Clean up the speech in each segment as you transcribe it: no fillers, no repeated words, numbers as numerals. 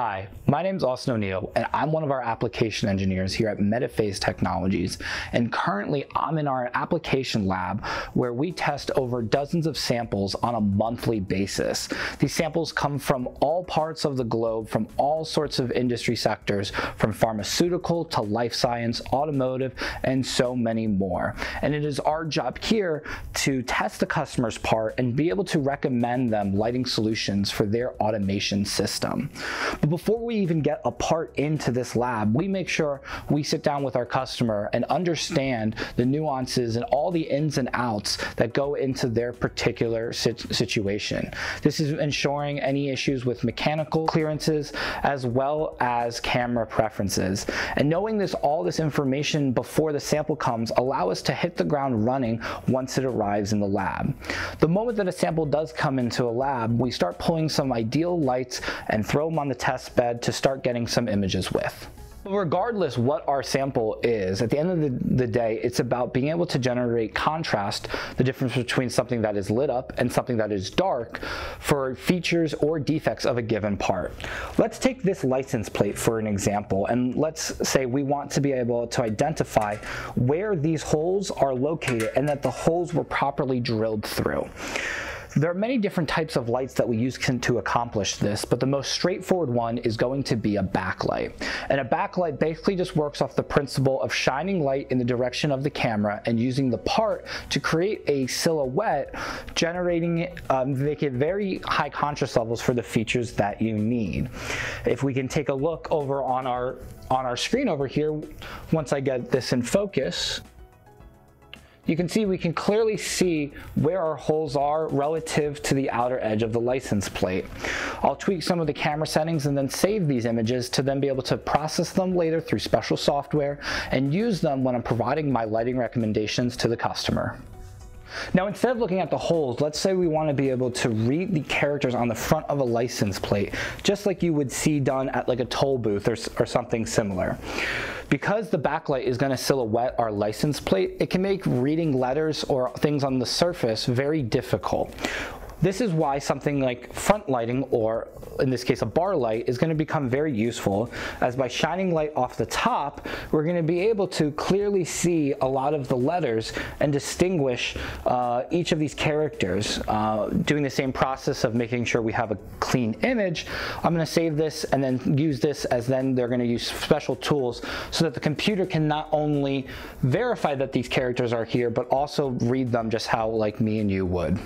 Hi, my name is Austin O'Neill, and I'm one of our application engineers here at Metaphase Technologies. And currently, I'm in our application lab where we test over dozens of samples on a monthly basis. These samples come from all parts of the globe, from all sorts of industry sectors, from pharmaceutical to life science, automotive, and so many more. And it is our job here to test the customer's part and be able to recommend them lighting solutions for their automation system. But before we even get a part into this lab, we make sure we sit down with our customer and understand the nuances and all the ins and outs that go into their particular situation. This is ensuring any issues with mechanical clearances as well as camera preferences. And knowing all this information before the sample comes allows us to hit the ground running once it arrives in the lab. The moment that a sample does come into a lab, we start pulling some ideal lights and throw them on the test bed to start getting some images with. Regardless what our sample is, at the end of the day, it's about being able to generate contrast, the difference between something that is lit up and something that is dark, for features or defects of a given part. Let's take this license plate for an example, and let's say we want to be able to identify where these holes are located and that the holes were properly drilled through. There are many different types of lights that we use to accomplish this, but the most straightforward one is going to be a backlight. And a backlight basically just works off the principle of shining light in the direction of the camera and using the part to create a silhouette, generating make it very high contrast levels for the features that you need. If we can take a look over on our screen over here, once I get this in focus, you can see we can clearly see where our holes are relative to the outer edge of the license plate. I'll tweak some of the camera settings and then save these images to then be able to process them later through special software and use them when I'm providing my lighting recommendations to the customer. Now, instead of looking at the holes, let's say we want to be able to read the characters on the front of a license plate, just like you would see done at like a toll booth or something similar. Because the backlight is going to silhouette our license plate, it can make reading letters or things on the surface very difficult. This is why something like front lighting, or in this case a bar light, is going to become very useful, as by shining light off the top, we're going to be able to clearly see a lot of the letters and distinguish each of these characters. Doing the same process of making sure we have a clean image, I'm going to save this and then use this, as then they're going to use special tools so that the computer can not only verify that these characters are here, but also read them just how like me and you would.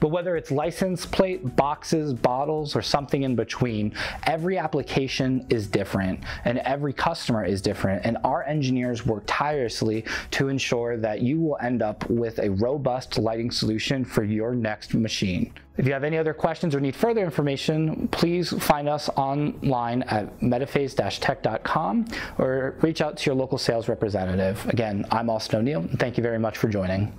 But whether it's license plate, boxes, bottles, or something in between, every application is different and every customer is different, and our engineers work tirelessly to ensure that you will end up with a robust lighting solution for your next machine. If you have any other questions or need further information, please find us online at metaphase-tech.com or reach out to your local sales representative. Again, I'm Austin O'Neill, and thank you very much for joining.